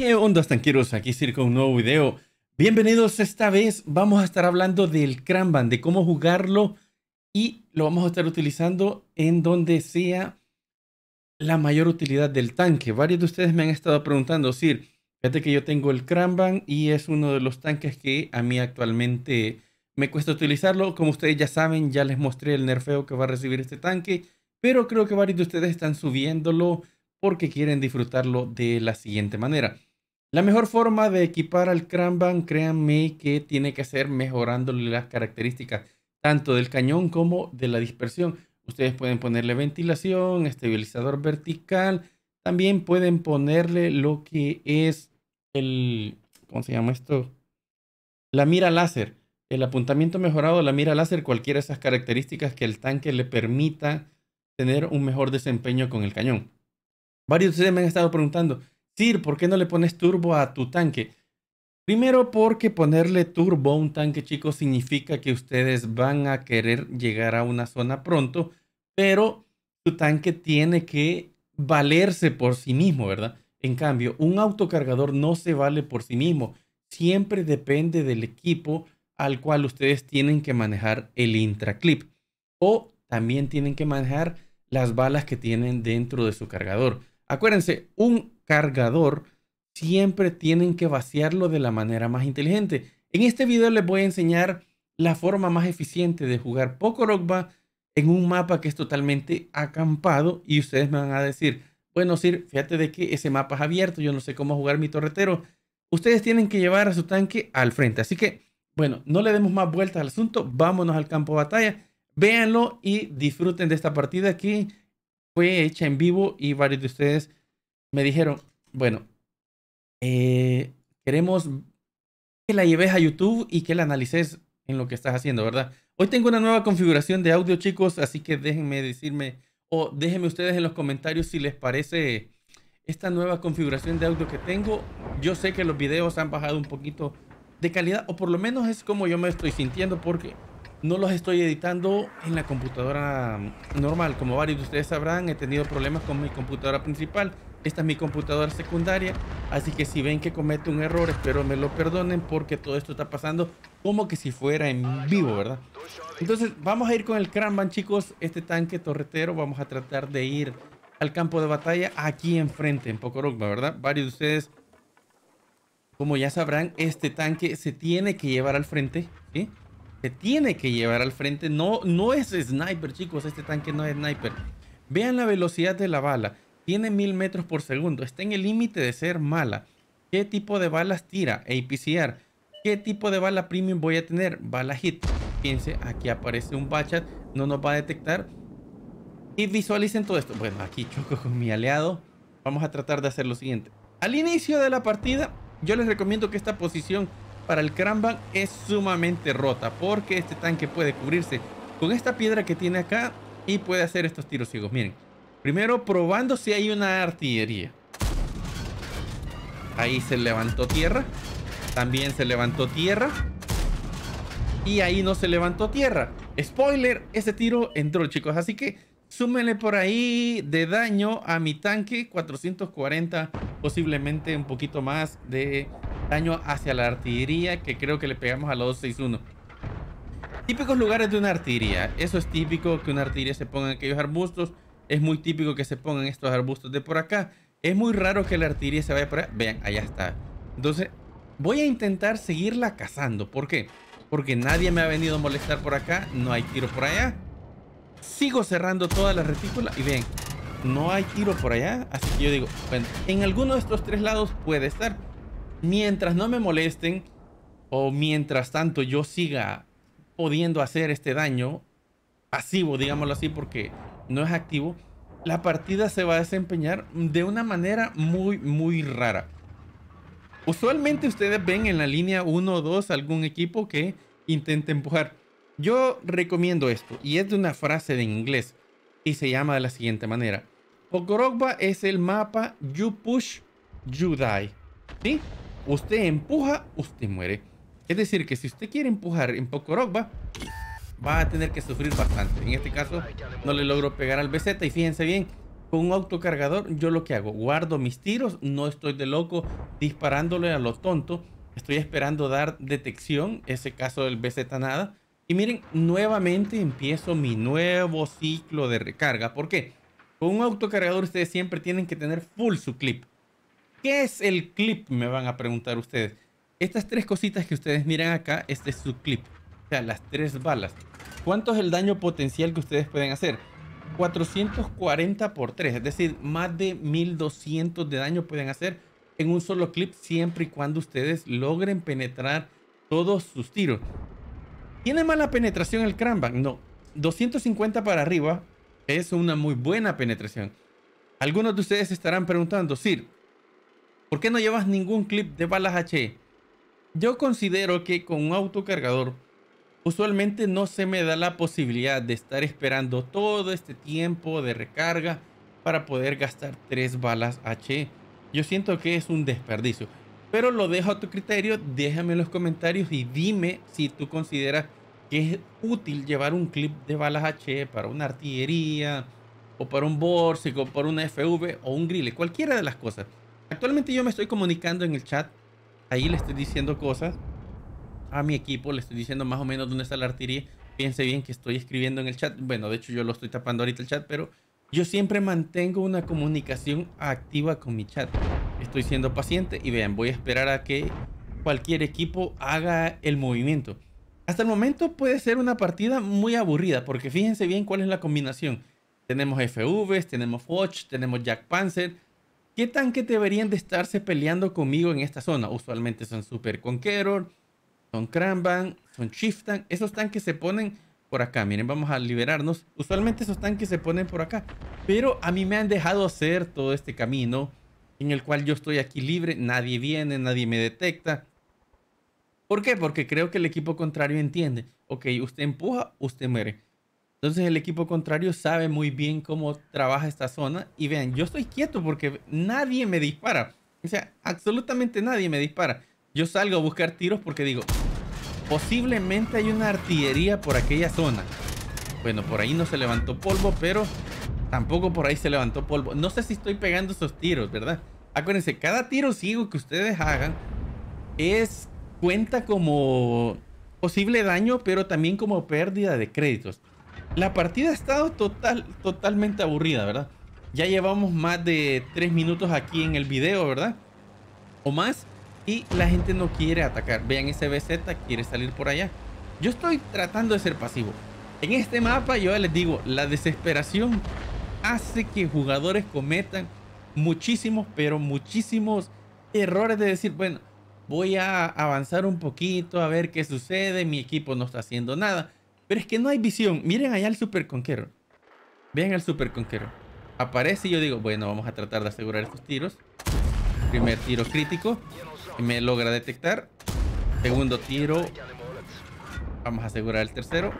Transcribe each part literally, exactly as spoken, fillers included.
¿Qué onda, tanqueros? Aquí circa un nuevo video. Bienvenidos, esta vez vamos a estar hablando del Kranvagn, de cómo jugarlo, y lo vamos a estar utilizando en donde sea la mayor utilidad del tanque. Varios de ustedes me han estado preguntando, Sir, fíjate que yo tengo el Kranvagn y es uno de los tanques que a mí actualmente me cuesta utilizarlo. Como ustedes ya saben, ya les mostré el nerfeo que va a recibir este tanque, pero creo que varios de ustedes están subiéndolo porque quieren disfrutarlo de la siguiente manera. La mejor forma de equipar al Kranvagn, créanme que tiene que ser mejorándole las características tanto del cañón como de la dispersión. Ustedes pueden ponerle ventilación, estabilizador vertical, también pueden ponerle lo que es el, ¿cómo se llama esto? La mira láser, el apuntamiento mejorado de la mira láser, cualquiera de esas características que el tanque le permita tener un mejor desempeño con el cañón. Varios de ustedes me han estado preguntando, Sir, ¿por qué no le pones turbo a tu tanque? Primero, porque ponerle turbo a un tanque, chicos, significa que ustedes van a querer llegar a una zona pronto, pero tu tanque tiene que valerse por sí mismo, ¿verdad? En cambio, un autocargador no se vale por sí mismo. Siempre depende del equipo al cual ustedes tienen que manejar el intraclip. O también tienen que manejar las balas que tienen dentro de su cargador. Acuérdense, un cargador siempre tienen que vaciarlo de la manera más inteligente. En este video les voy a enseñar la forma más eficiente de jugar Pokorogba en un mapa que es totalmente acampado, y ustedes me van a decir, bueno, Sir, fíjate de que ese mapa es abierto, yo no sé cómo jugar mi torretero. Ustedes tienen que llevar a su tanque al frente, así que, bueno, no le demos más vueltas al asunto, vámonos al campo de batalla, véanlo y disfruten de esta partida que fue hecha en vivo, y varios de ustedes me dijeron, bueno, eh, queremos que la lleves a YouTube y que la analices en lo que estás haciendo, ¿verdad? Hoy tengo una nueva configuración de audio, chicos, así que déjenme decirme, o déjenme ustedes en los comentarios si les parece esta nueva configuración de audio que tengo. Yo sé que los videos han bajado un poquito de calidad, o por lo menos es como yo me estoy sintiendo, porque no los estoy editando en la computadora normal. Como varios de ustedes sabrán, he tenido problemas con mi computadora principal. Esta es mi computadora secundaria, así que si ven que cometo un error, espero me lo perdonen, porque todo esto está pasando como que si fuera en vivo, ¿verdad? Entonces vamos a ir con el Kranvagn, chicos, este tanque torretero. Vamos a tratar de ir al campo de batalla aquí enfrente, en Pokorogba, ¿verdad? Varios de ustedes, como ya sabrán, este tanque se tiene que llevar al frente, ¿sí? Se tiene que llevar al frente. No, no es sniper, chicos. Este tanque no es sniper. Vean la velocidad de la bala. Tiene mil metros por segundo. Está en el límite de ser mala. ¿Qué tipo de balas tira? A P C R. ¿Qué tipo de bala premium voy a tener? Bala hit. Fíjense, aquí aparece un Batchat. No nos va a detectar. Y visualicen todo esto. Bueno, aquí choco con mi aliado. Vamos a tratar de hacer lo siguiente. Al inicio de la partida, yo les recomiendo que esta posición para el Kranvagn es sumamente rota, porque este tanque puede cubrirse con esta piedra que tiene acá y puede hacer estos tiros ciegos. Miren, primero probando si hay una artillería. Ahí se levantó tierra. También se levantó tierra. Y ahí no se levantó tierra. Spoiler, ese tiro entró, chicos. Así que súmenle por ahí de daño a mi tanque. cuatrocientos cuarenta, posiblemente un poquito más de daño hacia la artillería, que creo que le pegamos a la dos seis uno. Típicos lugares de una artillería. Eso es típico, que una artillería se ponga en aquellos arbustos. Es muy típico que se pongan estos arbustos de por acá. Es muy raro que la artillería se vaya por acá. Vean, allá está. Entonces voy a intentar seguirla cazando. ¿Por qué? Porque nadie me ha venido a molestar por acá. No hay tiro por allá. Sigo cerrando toda la retícula. Y vean, no hay tiro por allá. Así que yo digo, bueno, en alguno de estos tres lados puede estar. Mientras no me molesten, o mientras tanto yo siga pudiendo hacer este daño pasivo, digámoslo así, porque no es activo, la partida se va a desempeñar de una manera muy, muy rara. Usualmente ustedes ven en la línea uno o dos algún equipo que intente empujar. Yo recomiendo esto, y es de una frase en inglés, y se llama de la siguiente manera. Pokorogba es el mapa you push, you die. ¿Sí? Usted empuja, usted muere. Es decir, que si usted quiere empujar en Pokorogba, va a tener que sufrir bastante. En este caso, no le logro pegar al B Z. Y fíjense bien, Con un autocargador, yo lo que hago, guardo mis tiros, no estoy de loco disparándole a lo tonto. Estoy esperando dar detección, ese caso del B Z nada. Y miren, nuevamente empiezo mi nuevo ciclo de recarga. ¿Por qué? Con un autocargador ustedes siempre tienen que tener full su clip. ¿Qué es el clip? Me van a preguntar ustedes. Estas tres cositas que ustedes miran acá, este es su clip. O sea, las tres balas. ¿Cuánto es el daño potencial que ustedes pueden hacer? cuatrocientos cuarenta por tres, es decir, más de mil doscientos de daño pueden hacer en un solo clip, siempre y cuando ustedes logren penetrar todos sus tiros. ¿Tiene mala penetración el Kranvagn? No, doscientos cincuenta para arriba es una muy buena penetración. Algunos de ustedes estarán preguntando, Sir, ¿por qué no llevas ningún clip de balas H E? Yo considero que con un autocargador usualmente no se me da la posibilidad de estar esperando todo este tiempo de recarga para poder gastar tres balas H E. Yo siento que es un desperdicio, pero lo dejo a tu criterio. Déjame en los comentarios y dime si tú consideras que es útil llevar un clip de balas H E para una artillería o para un Borsig o para una F V o un Grille, cualquiera de las cosas. Actualmente yo me estoy comunicando en el chat, ahí le estoy diciendo cosas a mi equipo, le estoy diciendo más o menos dónde está la artillería. Piense bien que estoy escribiendo en el chat. Bueno, de hecho yo lo estoy tapando ahorita el chat, pero yo siempre mantengo una comunicación activa con mi chat. Estoy siendo paciente y vean, voy a esperar a que cualquier equipo haga el movimiento. Hasta el momento puede ser una partida muy aburrida, porque fíjense bien cuál es la combinación. Tenemos F Vs, tenemos Foch, tenemos Jagdpanzer. ¿Qué tanque deberían de estarse peleando conmigo en esta zona? Usualmente son Super Conqueror, son Kranvagn, son Shiftan. Esos tanques se ponen por acá. Miren, vamos a liberarnos. Usualmente esos tanques se ponen por acá. Pero a mí me han dejado hacer todo este camino en el cual yo estoy aquí libre. Nadie viene, nadie me detecta. ¿Por qué? Porque creo que el equipo contrario entiende. Ok, usted empuja, usted muere. Entonces el equipo contrario sabe muy bien cómo trabaja esta zona. Y vean, yo estoy quieto porque nadie me dispara. O sea, absolutamente nadie me dispara. Yo salgo a buscar tiros porque digo, posiblemente hay una artillería por aquella zona. Bueno, por ahí no se levantó polvo, pero tampoco por ahí se levantó polvo. No sé si estoy pegando esos tiros, ¿verdad? Acuérdense, cada tiro ciego que ustedes hagan es cuenta como posible daño, pero también como pérdida de créditos. La partida ha estado total, totalmente aburrida, ¿verdad? Ya llevamos más de tres minutos aquí en el video, ¿verdad? O más. Y la gente no quiere atacar. Vean ese B Z, quiere salir por allá. Yo estoy tratando de ser pasivo. En este mapa yo les digo, la desesperación hace que jugadores cometan muchísimos, pero muchísimos errores de decir, bueno, voy a avanzar un poquito a ver qué sucede. Mi equipo no está haciendo nada. Pero es que no hay visión. Miren allá al Super Conqueror. Vean al Super Conqueror. Aparece y yo digo, bueno, vamos a tratar de asegurar estos tiros. Primer tiro crítico. Me logra detectar. Segundo tiro. Vamos a asegurar el tercero.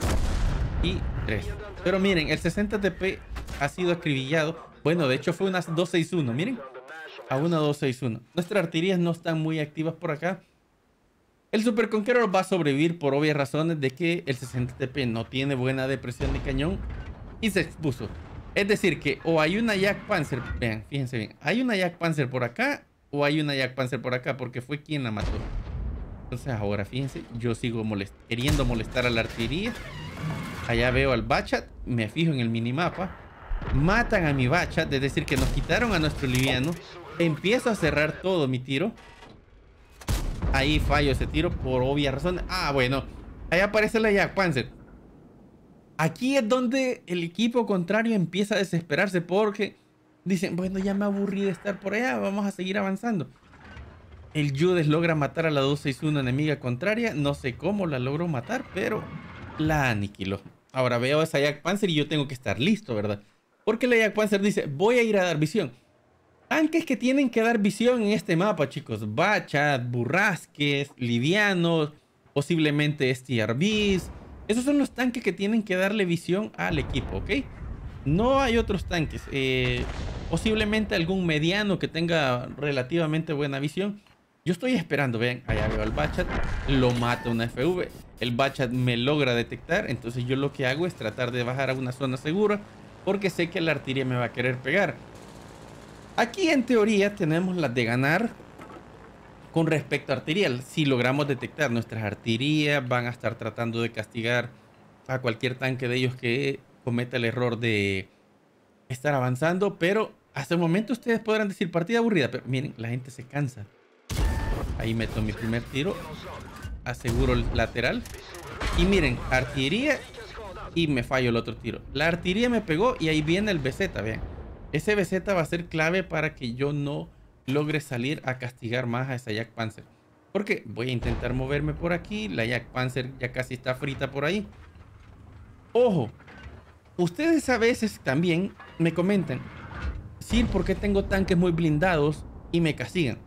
Y tres. Pero miren, el sesenta T P ha sido acribillado. Bueno, de hecho fue unas dos sesenta y uno. Miren. A una dos sesenta y uno. Nuestras artillerías no están muy activas por acá. El Super Conqueror va a sobrevivir por obvias razones de que el sesenta T P no tiene buena depresión de cañón. Y se expuso. Es decir que o hay una Jagdpanzer. Vean, fíjense bien. Hay una Jagdpanzer por acá. O hay una Jagdpanzer por acá, porque fue quien la mató. Entonces ahora, fíjense, yo sigo molest queriendo molestar a la artillería. Allá veo al Batchat, me fijo en el minimapa. Matan a mi Batchat, es decir, que nos quitaron a nuestro liviano. Empiezo a cerrar todo mi tiro. Ahí fallo ese tiro por obvia razón. Ah, bueno, ahí aparece la Jagdpanzer. Aquí es donde el equipo contrario empieza a desesperarse porque dicen, bueno, ya me aburrí de estar por allá, vamos a seguir avanzando. El Judas logra matar a la dos sesenta y uno enemiga contraria. No sé cómo la logró matar, pero la aniquiló. Ahora veo a esa Jagdpanzer y yo tengo que estar listo, ¿verdad? Porque la Jagdpanzer dice, voy a ir a dar visión. Tanques que tienen que dar visión en este mapa, chicos. Batchat, burrasques, livianos, posiblemente S T R Vs. Esos son los tanques que tienen que darle visión al equipo, ¿ok? No hay otros tanques. Eh, posiblemente algún mediano que tenga relativamente buena visión. Yo estoy esperando. Vean, allá veo al Batchat. Lo mata una F V. El Batchat me logra detectar. Entonces yo lo que hago es tratar de bajar a una zona segura. porque sé que la artillería me va a querer pegar. Aquí en teoría tenemos las de ganar con respecto a artillería. Si logramos detectar, nuestras artillerías van a estar tratando de castigar a cualquier tanque de ellos que cometa el error de estar avanzando. Pero hasta el momento ustedes podrán decir partida aburrida, pero miren, la gente se cansa. Ahí meto mi primer tiro, aseguro el lateral y miren, artillería, y me fallo el otro tiro. La artillería me pegó y ahí viene el B Z, vean. Ese B Z va a ser clave para que yo no logre salir a castigar más a esa Jagdpanzer, porque voy a intentar moverme por aquí. La Jagdpanzer ya casi está frita por ahí. Ojo, ustedes a veces también me comentan, sí, ¿por qué tengo tanques muy blindados y me castigan?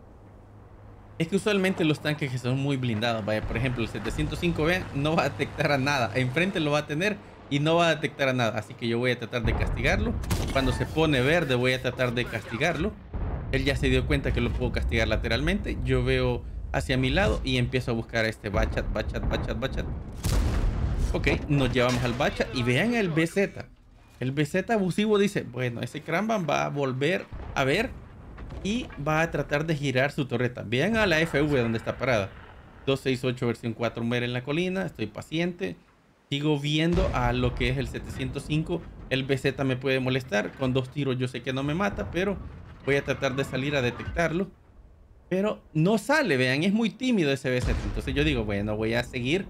Es que usualmente los tanques que son muy blindados, vaya, por ejemplo el setecientos cinco B no va a detectar a nada, enfrente lo va a tener y no va a detectar a nada, así que yo voy a tratar de castigarlo. Cuando se pone verde voy a tratar de castigarlo. Él ya se dio cuenta que lo puedo castigar lateralmente. Yo veo hacia mi lado y empiezo a buscar a este Batchat, Batchat, Batchat, Batchat. Ok, nos llevamos al Batchat y vean el B Z. El B Z abusivo dice, bueno, ese Kranvagn va a volver a ver y va a tratar de girar su torreta. Vean a la F V donde está parada. dos sesenta y ocho versión cuatro muere en la colina. Estoy paciente. Sigo viendo a lo que es el setecientos cinco. El B Z me puede molestar. Con dos tiros yo sé que no me mata, pero voy a tratar de salir a detectarlo. Pero no sale, vean, es muy tímido ese B Z. Entonces yo digo, bueno, voy a seguir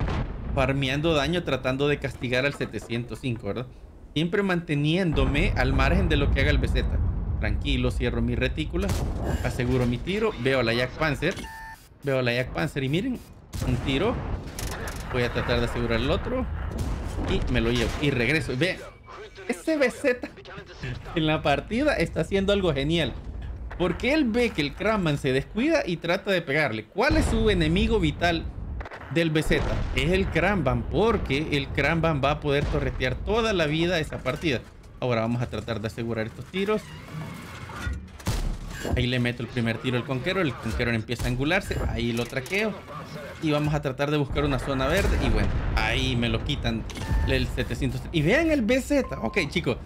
farmeando daño tratando de castigar al setecientos cinco, ¿verdad? Siempre manteniéndome al margen de lo que haga el B Z. Tranquilo, cierro mi retícula, aseguro mi tiro, veo a la Jagdpanzer. Veo a la Jagdpanzer y miren, un tiro. Voy a tratar de asegurar el otro y me lo llevo y regreso. Vean, ese B Z en la partida está haciendo algo genial, porque él ve que el Kranvagn se descuida y trata de pegarle. ¿Cuál es su enemigo vital del B Z? Es el Kranvagn, porque el Kranvagn va a poder torretear toda la vida esa partida. Ahora vamos a tratar de asegurar estos tiros. Ahí le meto el primer tiro al Conqueror. El Conqueror empieza a angularse, ahí lo traqueo y vamos a tratar de buscar una zona verde. Y bueno, ahí me lo quitan el setecientos tres. Y vean el B Z. Ok, chicos,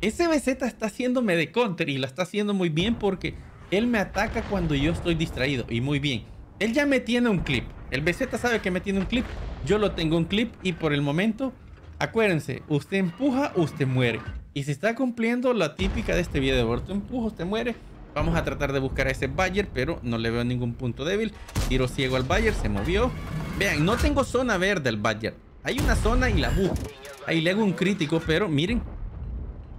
ese B Z está haciéndome de counter y la está haciendo muy bien, porque él me ataca cuando yo estoy distraído. Y muy bien, él ya me tiene un clip. El B Z sabe que me tiene un clip, yo lo tengo un clip, y por el momento, acuérdense, usted empuja, usted muere. Y se está cumpliendo la típica de este video, ¿verdad? Tú empujas, usted muere. Vamos a tratar de buscar a ese Badger, pero no le veo ningún punto débil. Tiro ciego al Badger, se movió. Vean, no tengo zona verde al Badger. Hay una zona y la busco. Ahí le hago un crítico, pero miren,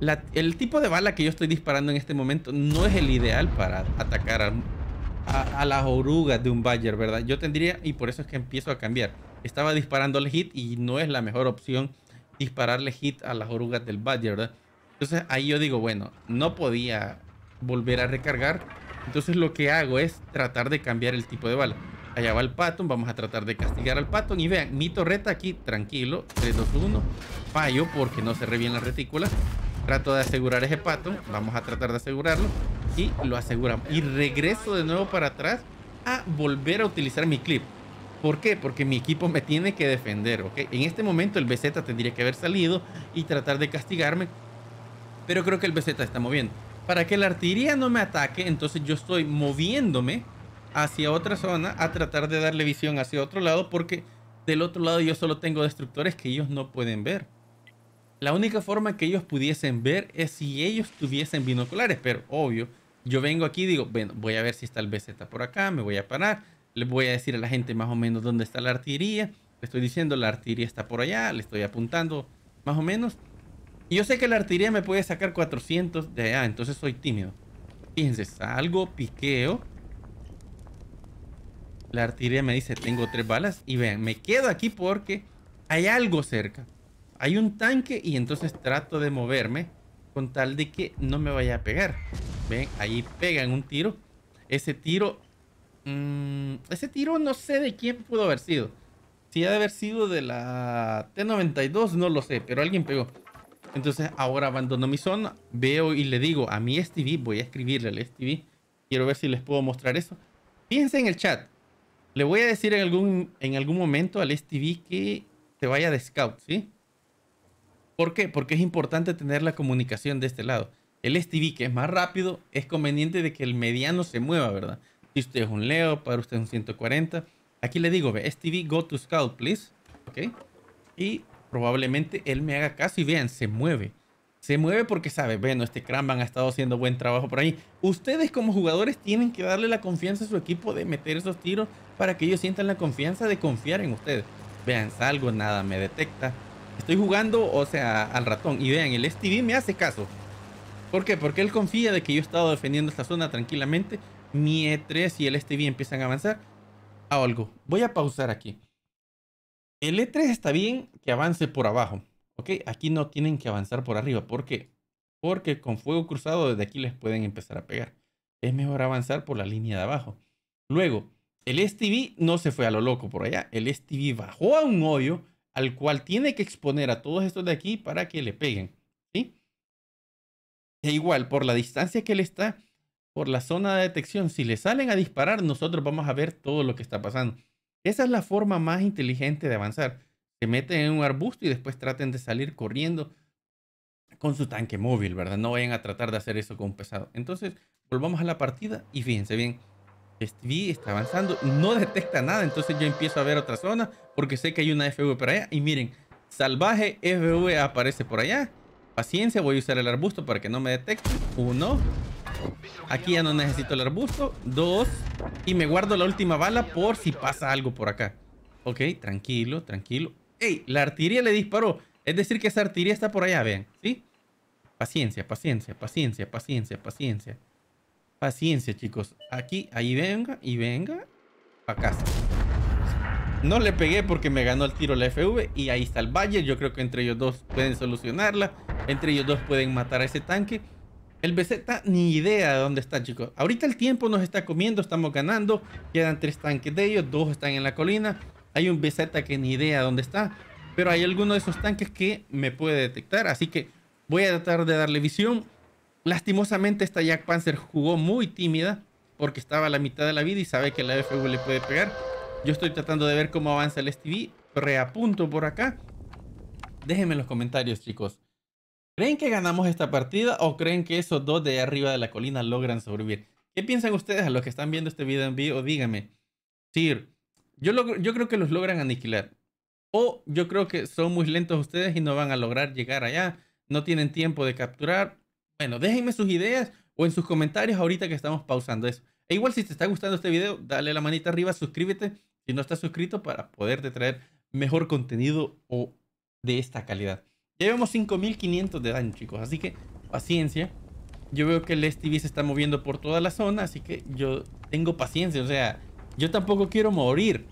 la, el tipo de bala que yo estoy disparando en este momento no es el ideal para atacar a, a, a las orugas de un Badger, ¿verdad? Yo tendría, y por eso es que empiezo a cambiar. Estaba disparándole hit y no es la mejor opción dispararle hit a las orugas del Badger, ¿verdad? Entonces ahí yo digo, bueno, no podía volver a recargar. Entonces lo que hago es tratar de cambiar el tipo de bala. Allá va el Patton, vamos a tratar de castigar al Patton. Y vean, mi torreta aquí, tranquilo, tres, dos, uno. Fallo porque no cerré bien la retícula. Trato de asegurar ese Patton, vamos a tratar de asegurarlo y lo aseguramos. Y regreso de nuevo para atrás a volver a utilizar mi clip. ¿Por qué? Porque mi equipo me tiene que defender, ¿ok? En este momento el B Z tendría que haber salido y tratar de castigarme, pero creo que el B Z está moviendo. Para que la artillería no me ataque, entonces yo estoy moviéndome hacia otra zona a tratar de darle visión hacia otro lado, porque del otro lado yo solo tengo destructores que ellos no pueden ver. La única forma que ellos pudiesen ver es si ellos tuviesen binoculares, pero obvio, yo vengo aquí y digo, bueno, voy a ver si está el B Z por acá, me voy a parar, les voy a decir a la gente más o menos dónde está la artillería, le estoy diciendo la artillería está por allá, le estoy apuntando más o menos. Y yo sé que la artillería me puede sacar cuatrocientos de allá, entonces soy tímido. Fíjense, salgo, piqueo. La artillería me dice, tengo tres balas. Y vean, me quedo aquí porque hay algo cerca. Hay un tanque y entonces trato de moverme con tal de que no me vaya a pegar. Ven, ahí pegan un tiro. Ese tiro... Mmm, ese tiro no sé de quién pudo haber sido. Si ha de haber sido de la T noventa y dos, no lo sé, pero alguien pegó. Entonces ahora abandono mi zona, veo y le digo a mi S T V, voy a escribirle al S T V, quiero ver si les puedo mostrar eso. Fíjense en el chat, le voy a decir en algún, en algún momento al S T V que se vaya de scout, ¿sí? ¿Por qué? Porque es importante tener la comunicación de este lado. El S T V, que es más rápido, es conveniente de que el mediano se mueva, ¿verdad? Si usted es un Leo, para usted es un ciento cuarenta. Aquí le digo, S T V, go to scout, please. ¿Ok? Y probablemente él me haga caso y vean, se mueve. Se mueve porque sabe, bueno, este Kranvagn ha estado haciendo buen trabajo por ahí. Ustedes como jugadores tienen que darle la confianza a su equipo de meter esos tiros para que ellos sientan la confianza de confiar en ustedes. Vean, salgo, nada, me detecta. Estoy jugando, o sea, al ratón. Y vean, el S T V me hace caso. ¿Por qué? Porque él confía de que yo he estado defendiendo esta zona tranquilamente. Mi E tres y el S T V empiezan a avanzar a algo. Voy a pausar aquí. El E tres está bien que avance por abajo. Ok, aquí no tienen que avanzar por arriba. ¿Por qué? Porque con fuego cruzado desde aquí les pueden empezar a pegar. Es mejor avanzar por la línea de abajo. Luego, el S T V no se fue a lo loco por allá. El S T V bajó a un hoyo al cual tiene que exponer a todos estos de aquí para que le peguen. ¿Sí? E igual, por la distancia que él está, por la zona de detección, si le salen a disparar, nosotros vamos a ver todo lo que está pasando. Esa es la forma más inteligente de avanzar. Se meten en un arbusto y después traten de salir corriendo con su tanque móvil, ¿verdad? No vayan a tratar de hacer eso con un pesado. Entonces, volvamos a la partida y fíjense bien. Stevie está avanzando, no detecta nada, entonces yo empiezo a ver otra zona porque sé que hay una F V por allá. Y miren, salvaje F V aparece por allá. Paciencia, voy a usar el arbusto para que no me detecte. Uno, aquí ya no necesito el arbusto. Dos, y me guardo la última bala por si pasa algo por acá. Ok, tranquilo, tranquilo. ¡Ey! La artillería le disparó. Es decir que esa artillería está por allá, vean, ¿sí? Paciencia, paciencia, paciencia, paciencia, paciencia. Paciencia, chicos. Aquí, ahí venga, y venga. Pa' casa. No le pegué porque me ganó el tiro la F V. Y ahí está el Badger. Yo creo que entre ellos dos pueden solucionarla. Entre ellos dos pueden matar a ese tanque. El B Z ni idea de dónde está, chicos. Ahorita el tiempo nos está comiendo. Estamos ganando. Quedan tres tanques de ellos. Dos están en la colina. Hay un B Z que ni idea dónde está, pero hay alguno de esos tanques que me puede detectar, así que voy a tratar de darle visión. Lastimosamente esta Jagdpanzer jugó muy tímida porque estaba a la mitad de la vida y sabe que la F V le puede pegar. Yo estoy tratando de ver cómo avanza el S T V, reapunto por acá. Déjenme en los comentarios, chicos. ¿Creen que ganamos esta partida o creen que esos dos de allá arriba de la colina logran sobrevivir? ¿Qué piensan ustedes a los que están viendo este video en vivo? Díganme. Sir, Yo, logro, yo creo que los logran aniquilar. O yo creo que son muy lentos ustedes y no van a lograr llegar allá. No tienen tiempo de capturar. Bueno, déjenme sus ideas o en sus comentarios ahorita que estamos pausando eso. E igual si te está gustando este video, dale la manita arriba, suscríbete si no estás suscrito para poderte traer mejor contenido o de esta calidad. Ya llevamos cinco mil quinientos de daño, chicos. Así que paciencia. Yo veo que el S T V se está moviendo por toda la zona, así que yo tengo paciencia, o sea... Yo tampoco quiero morir.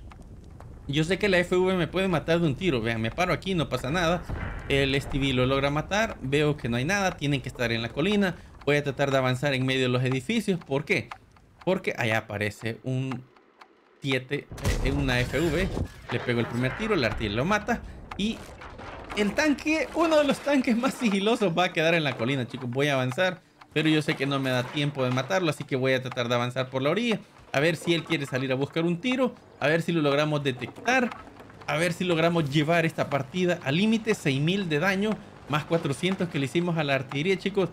Yo sé que la F V me puede matar de un tiro. Vean, me paro aquí, no pasa nada. El S T V lo logra matar. Veo que no hay nada. Tienen que estar en la colina. Voy a tratar de avanzar en medio de los edificios. ¿Por qué? Porque allá aparece un siete, eh, una F V. Le pego el primer tiro, la artillería lo mata. Y el tanque, uno de los tanques más sigilosos, va a quedar en la colina, chicos. Voy a avanzar, pero yo sé que no me da tiempo de matarlo. Así que voy a tratar de avanzar por la orilla. A ver si él quiere salir a buscar un tiro. A ver si lo logramos detectar. A ver si logramos llevar esta partida al límite. seis mil de daño. Más cuatrocientos que le hicimos a la artillería, chicos.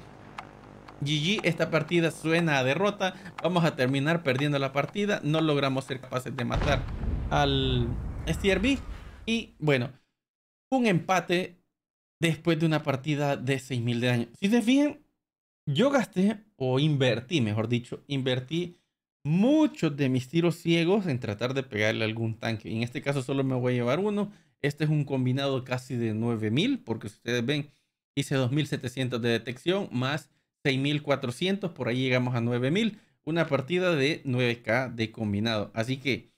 G G, esta partida suena a derrota. Vamos a terminar perdiendo la partida. No logramos ser capaces de matar al S T R V. Y bueno, un empate después de una partida de seis mil de daño. Si se fijan, yo gasté o invertí, mejor dicho. Invertí muchos de mis tiros ciegos en tratar de pegarle a algún tanque. En este caso solo me voy a llevar uno. Este es un combinado casi de nueve mil, porque si ustedes ven, hice dos mil setecientos de detección más seis mil cuatrocientos, por ahí llegamos a nueve mil. Una partida de nueve K de combinado. Así que,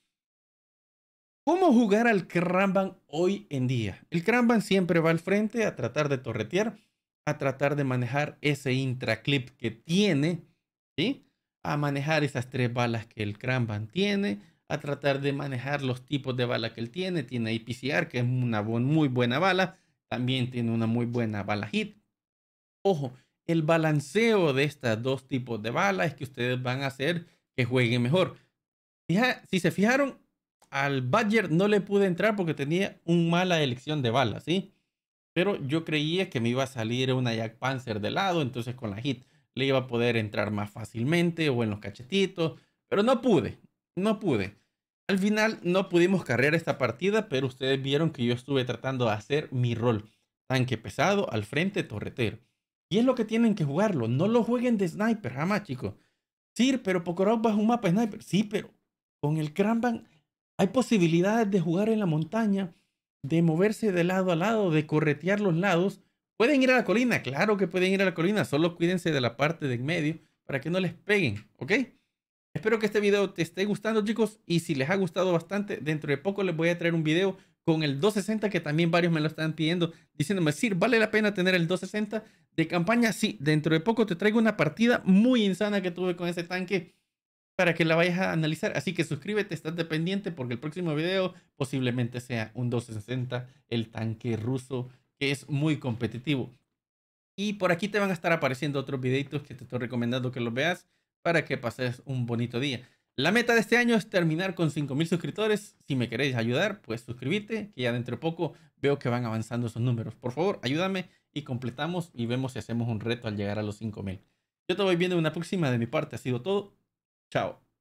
¿cómo jugar al Kranvagn hoy en día? El Kranvagn siempre va al frente a tratar de torretear, a tratar de manejar ese intraclip que tiene, ¿sí? A manejar esas tres balas que el Kranvagn tiene, a tratar de manejar los tipos de bala que él tiene. Tiene I P C R, que es una muy buena bala. También tiene una muy buena bala hit. Ojo, el balanceo de estos dos tipos de balas es que ustedes van a hacer que jueguen mejor. Fija, si se fijaron, al Badger no le pude entrar porque tenía una mala elección de balas, ¿sí? Pero yo creía que me iba a salir una Jagdpanzer de lado, entonces con la hit le iba a poder entrar más fácilmente o en los cachetitos, pero no pude, no pude. Al final no pudimos carrear esta partida, pero ustedes vieron que yo estuve tratando de hacer mi rol. Tanque pesado, al frente, torretero. Y es lo que tienen que jugarlo, no lo jueguen de sniper, jamás chicos. Sí, pero Pokorogba es un mapa sniper. Sí, pero con el Kranvagn hay posibilidades de jugar en la montaña, de moverse de lado a lado, de corretear los lados. ¿Pueden ir a la colina? Claro que pueden ir a la colina, solo cuídense de la parte de en medio para que no les peguen, ¿ok? Espero que este video te esté gustando, chicos, y si les ha gustado bastante, dentro de poco les voy a traer un video con el dos sesenta, que también varios me lo están pidiendo, diciéndome, Sir, ¿vale la pena tener el dos sesenta de campaña? Sí, dentro de poco te traigo una partida muy insana que tuve con ese tanque, para que la vayas a analizar. Así que suscríbete, estás pendiente, porque el próximo video posiblemente sea un dos sesenta, el tanque ruso, que es muy competitivo. Y por aquí te van a estar apareciendo otros videitos que te estoy recomendando que los veas, para que pases un bonito día. La meta de este año es terminar con cinco mil suscriptores. Si me queréis ayudar, pues suscríbete, que ya dentro de poco veo que van avanzando esos números. Por favor, ayúdame y completamos y vemos si hacemos un reto al llegar a los cinco mil. Yo te voy viendo en una próxima. De mi parte ha sido todo. Chao.